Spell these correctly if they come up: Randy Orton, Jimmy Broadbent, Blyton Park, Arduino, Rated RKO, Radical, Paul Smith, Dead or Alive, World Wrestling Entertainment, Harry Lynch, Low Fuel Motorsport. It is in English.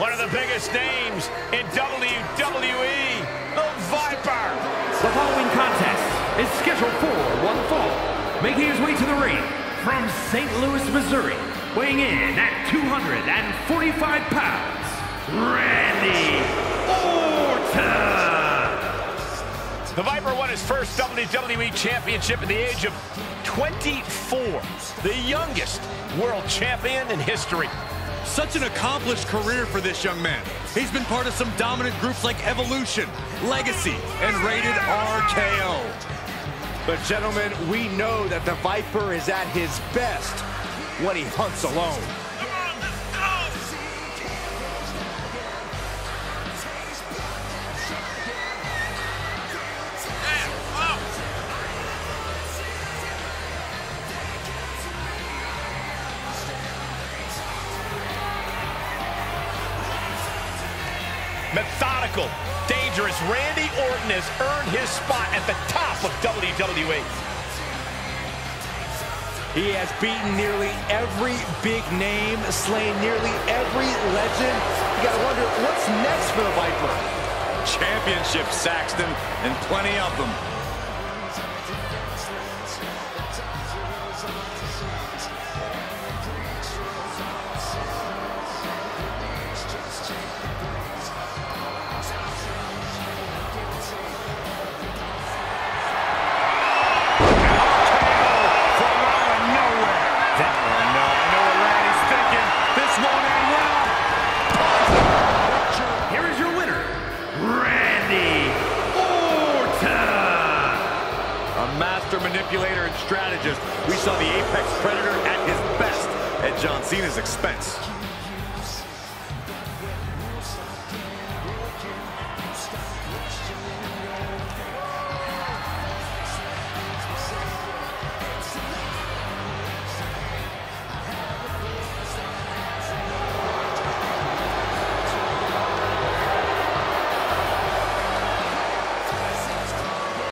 One of the biggest names in WWE, the Viper. The following contest is scheduled for one fall, making his way to the ring from St. Louis, Missouri, weighing in at 245 pounds, Randy Orton. The Viper won his first WWE Championship at the age of 24, the youngest world champion in history. Such an accomplished career for this young man. He's been part of some dominant groups like Evolution, Legacy, and Rated RKO. But gentlemen, we know that the Viper is at his best when he hunts alone. Methodical, dangerous. Randy Orton has earned his spot at the top of WWE. He has beaten nearly every big name, slain nearly every legend. You gotta wonder, what's next for the Viper? Championship, Saxton, and plenty of them. Manipulator and strategist. We saw the Apex Predator at his best at John Cena's expense.